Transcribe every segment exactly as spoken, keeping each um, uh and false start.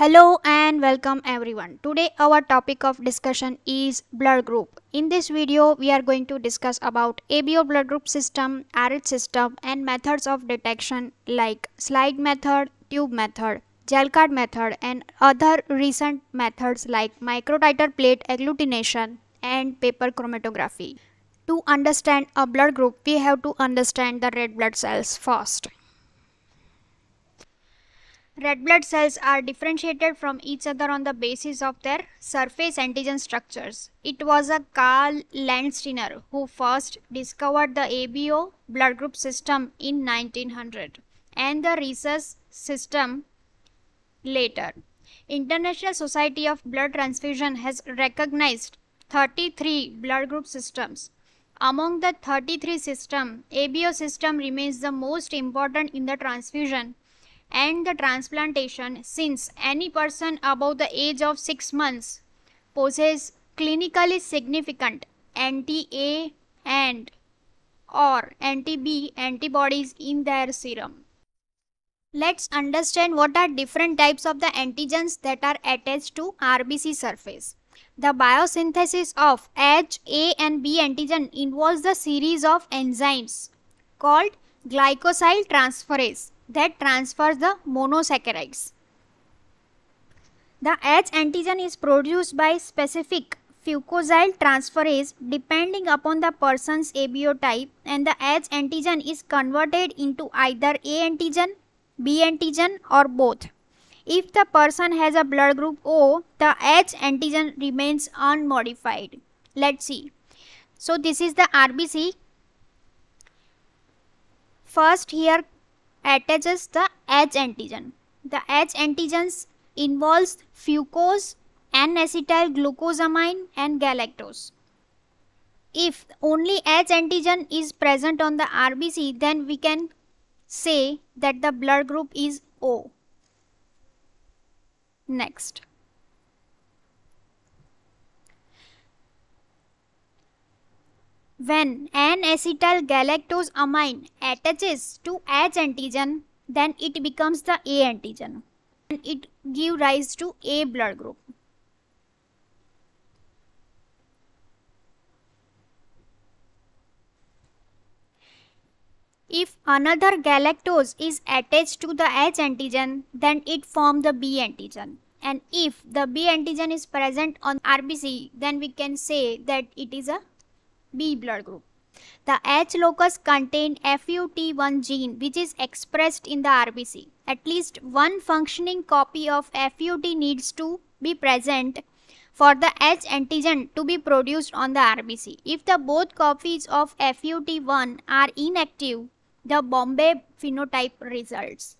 Hello and welcome everyone. Today our topic of discussion is blood group. In this video we are going to discuss about A B O blood group system, Rh system and methods of detection like slide method, tube method, Jalcard method and other recent methods like microtiter plate agglutination and paper chromatography. To understand a blood group we have to understand the red blood cells first. Red blood cells are differentiated from each other on the basis of their surface antigen structures. It was a Karl Landsteiner who first discovered the A B O blood group system in nineteen hundred and the rhesus system later. International Society of Blood Transfusion has recognized thirty-three blood group systems. Among the thirty-three systems, A B O system remains the most important in the transfusion and the transplantation, since any person above the age of six months possesses clinically significant anti-A and or anti-B antibodies in their serum. Let's understand what are different types of the antigens that are attached to R B C surface. The biosynthesis of H, A and B antigen involves the series of enzymes called glycosyl transferase that transfers the monosaccharides. The H antigen is produced by specific fucosyl transferase depending upon the person's A B O type, and the H antigen is converted into either A antigen, B antigen or both. If the person has a blood group O, the H antigen remains unmodified. Let's see. So this is the R B C. First here attaches the H antigen. The H antigens involves fucose, N-acetyl glucosamine and galactose. If only H antigen is present on the R B C, then we can say that the blood group is O. Next. When N-acetyl galactosamine attaches to H antigen, then it becomes the A antigen and it gives rise to A blood group. If another galactose is attached to the H antigen, then it forms the B antigen. And if the B antigen is present on R B C, then we can say that it is a B blood group. The H locus contains F U T one gene which is expressed in the R B C. At least one functioning copy of F U T needs to be present for the H antigen to be produced on the R B C. If the both copies of F U T one are inactive, the Bombay phenotype results.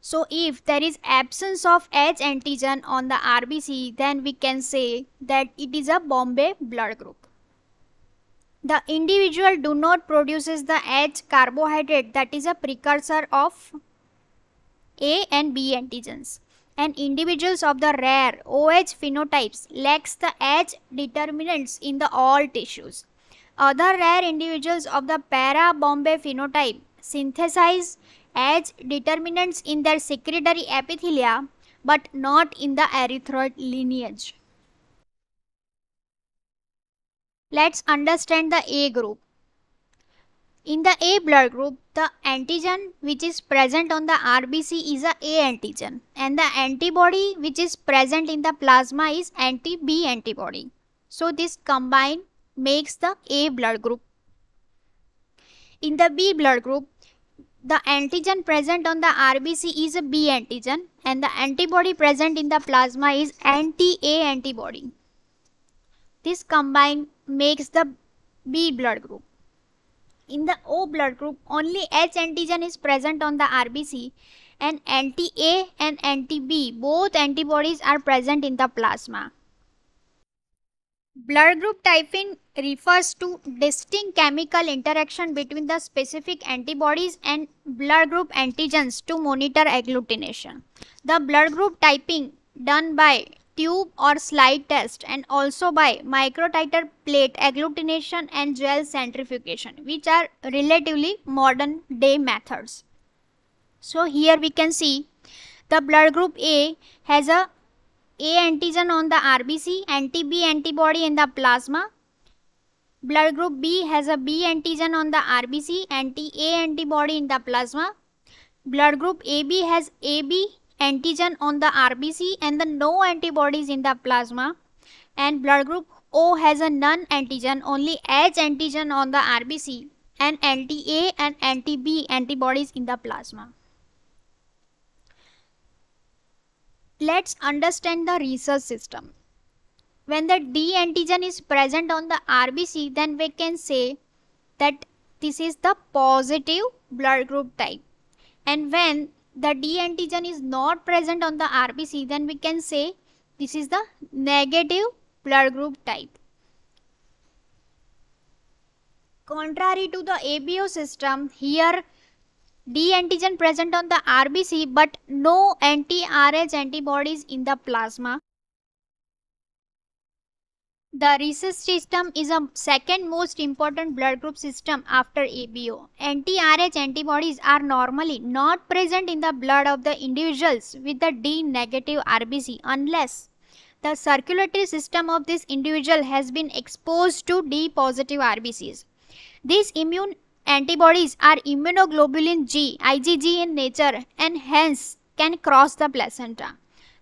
So if there is absence of H antigen on the R B C, then we can say that it is a Bombay blood group. The individual do not produces the H carbohydrate that is a precursor of A and B antigens, and individuals of the rare O H phenotypes lacks the H determinants in the all tissues. Other rare individuals of the para Bombay phenotype synthesize H determinants in their secretory epithelia but not in the erythroid lineage. Let's understand the A group. In the A blood group, the antigen which is present on the R B C is a A antigen and the antibody which is present in the plasma is anti-B antibody. So this combined makes the A blood group. In the B blood group, the antigen present on the R B C is a B antigen and the antibody present in the plasma is anti-A antibody. This combined makes the B blood group. In the O blood group, only H antigen is present on the R B C and anti-A and anti-B, both antibodies are present in the plasma. Blood group typing refers to distinct chemical interaction between the specific antibodies and blood group antigens to monitor agglutination. The blood group typing done by tube or slide test and also by microtiter plate agglutination and gel centrifugation, which are relatively modern day methods. So here we can see The blood group A has a A antigen on the R B C, anti-B antibody in the plasma. Blood group B has a B antigen on the R B C, anti-A antibody in the plasma. Blood group A B has A B antigen on the R B C and the no antibodies in the plasma. And blood group O has a none antigen, only H antigen on the R B C and anti-A and anti-B antibodies in the plasma. Let's understand the research system. When the D antigen is present on the R B C, then we can say that this is the positive blood group type. And when the D antigen is not present on the R B C, then we can say this is the negative blood group type. Contrary to the A B O system, here D antigen present on the R B C but no anti-R H antibodies in the plasma. The research system is a second most important blood group system after A B O. Anti-R H antibodies are normally not present in the blood of the individuals with the D negative R B C unless the circulatory system of this individual has been exposed to D positive R B Cs. These immune antibodies are immunoglobulin G, I g G in nature, and hence can cross the placenta.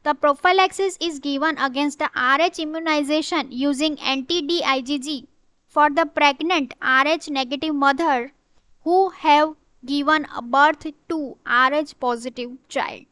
The prophylaxis is given against the R H immunization using anti-D I g G for the pregnant R H negative mother who have given birth to R H positive child.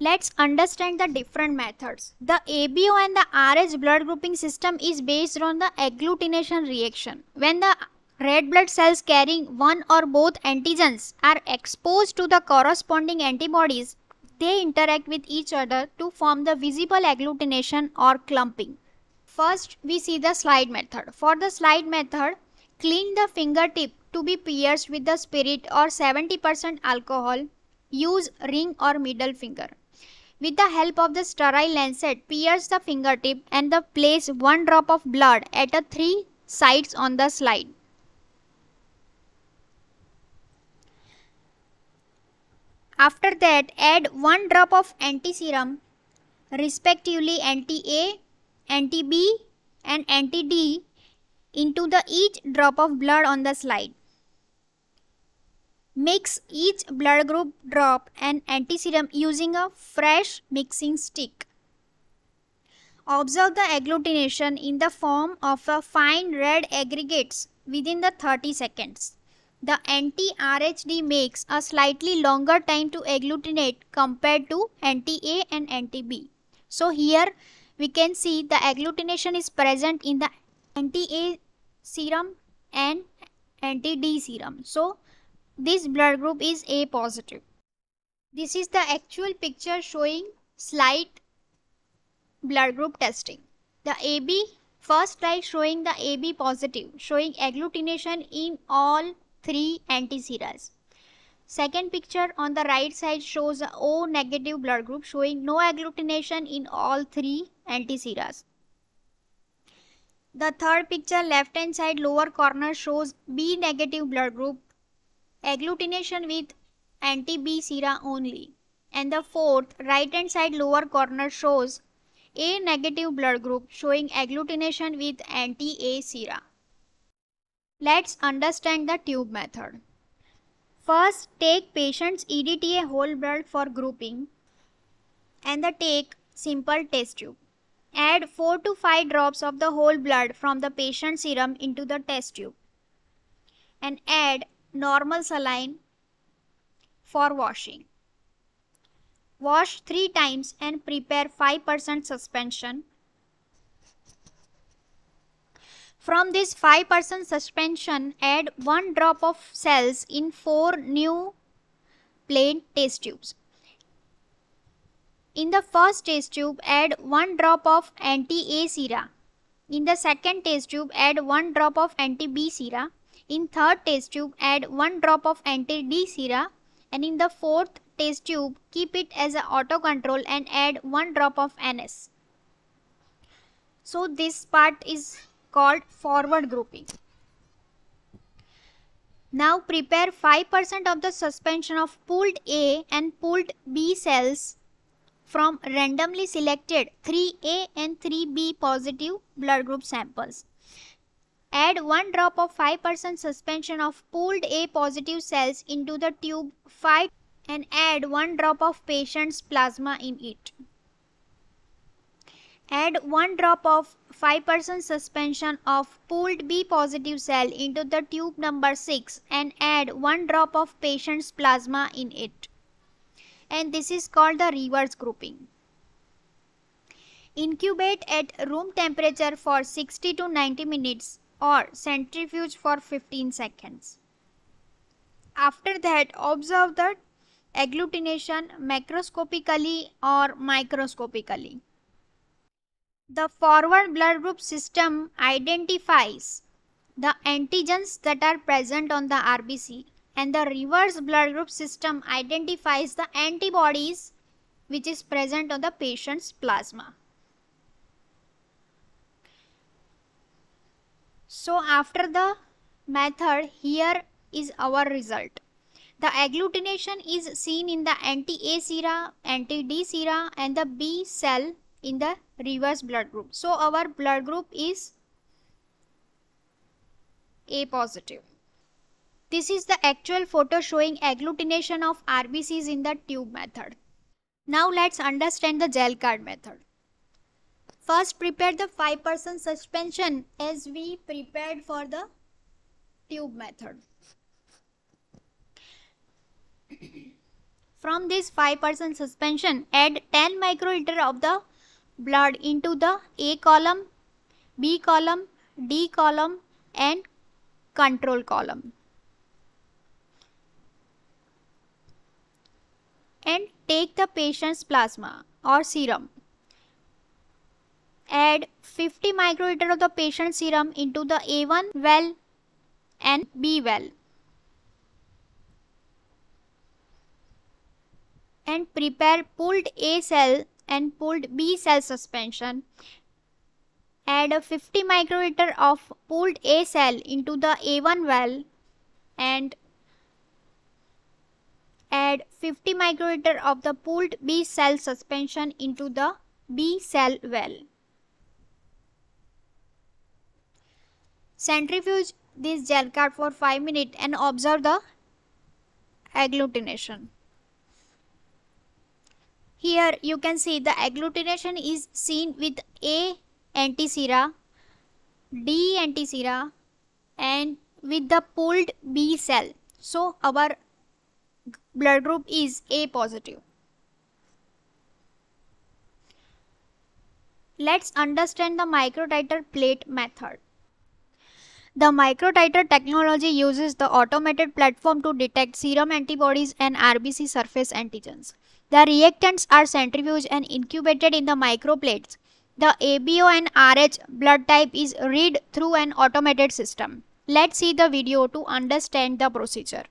Let's understand the different methods. The A B O and the R H blood grouping system is based on the agglutination reaction. When the red blood cells carrying one or both antigens are exposed to the corresponding antibodies, they interact with each other to form the visible agglutination or clumping. First, we see the slide method. For the slide method, clean the fingertip to be pierced with the spirit or seventy percent alcohol. Use ring or middle finger. With the help of the sterile lancet, pierce the fingertip and the place one drop of blood at the three sites on the slide. After that, add one drop of anti-serum, respectively anti-A, anti-B and anti-D into the each drop of blood on the slide. Mix each blood group drop and anti-serum using a fresh mixing stick. Observe the agglutination in the form of a fine red aggregates within the thirty seconds. The anti-R H D makes a slightly longer time to agglutinate compared to anti-A and anti-B. So here we can see the agglutination is present in the anti-A serum and anti-D serum. So this blood group is A positive. This is the actual picture showing slide blood group testing. The A B, first slide showing the A B positive, showing agglutination in all three antiseras. Second picture on the right side shows a O negative blood group showing no agglutination in all three antiseras. The third picture, left hand side lower corner, shows B negative blood group, agglutination with anti-B sera only. And the fourth, right hand side lower corner, shows A negative blood group showing agglutination with anti-A sera. Let's understand the tube method. First, take patient's E D T A whole blood for grouping and the take simple test tube. Add four to five drops of the whole blood from the patient's serum into the test tube and add normal saline for washing. Wash three times and prepare five percent suspension. From this five percent suspension, add one drop of cells in four new plain test tubes. In the first test tube, add one drop of anti-A sera. In the second test tube, add one drop of anti-B sera. In third test tube, add one drop of anti-D sera. And in the fourth test tube, keep it as an auto control and add one drop of N S. So this part is called forward grouping. Now prepare five percent of the suspension of pooled A and pooled B cells from randomly selected three A and three B positive blood group samples. Add one drop of five percent suspension of pooled A positive cells into the tube five and add one drop of patient's plasma in it. Add one drop of five percent suspension of pooled B positive cell into the tube number six and add one drop of patient's plasma in it. And this is called the reverse grouping. Incubate at room temperature for sixty to ninety minutes or centrifuge for fifteen seconds. After that, observe the agglutination macroscopically or microscopically. The forward blood group system identifies the antigens that are present on the R B C, and the reverse blood group system identifies the antibodies which is present on the patient's plasma. So after the method, here is our result. The agglutination is seen in the anti-A sera, anti-D sera and the B cell in the reverse blood group. So our blood group is A positive. This is the actual photo showing agglutination of R B Cs in the tube method. Now let's understand the gel card method. First, prepare the five percent suspension as we prepared for the tube method. From this five percent suspension, add ten microliter of the blood into the A column, B column, D column and control column. And take the patient's plasma or serum. Add fifty microliter of the patient's serum into the A one well and B well. And prepare pooled A cell and pooled B cell suspension. Add a fifty microliter of pooled A cell into the A one well and add fifty microliter of the pooled B cell suspension into the B cell well. Centrifuge this gel card for five minutes and observe the agglutination. Here you can see the agglutination is seen with A antisera, D antisera and with the pooled B cell. So our blood group is A positive. Let's understand the microtiter plate method. The microtiter technology uses the automated platform to detect serum antibodies and R B C surface antigens. The reactants are centrifuged and incubated in the microplates. The A B O and R H blood type is read through an automated system. Let's see the video to understand the procedure.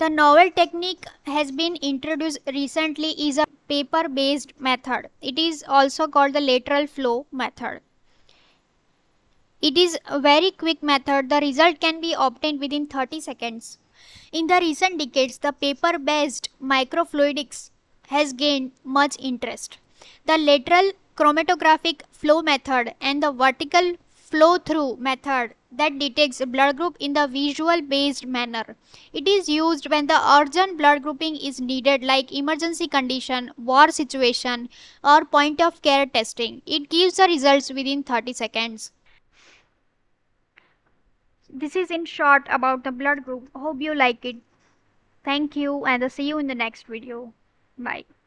The novel technique has been introduced recently is a paper-based method. It is also called the lateral flow method. It is a very quick method. The result can be obtained within thirty seconds. In the recent decades, the paper-based microfluidics has gained much interest. The lateral chromatographic flow method and the vertical flow-through method that detects blood group in the visual-based manner. It is used when the urgent blood grouping is needed, like emergency condition, war situation, or point-of-care testing. It gives the results within thirty seconds. This is in short about the blood group. Hope you like it. Thank you and I'll see you in the next video. Bye.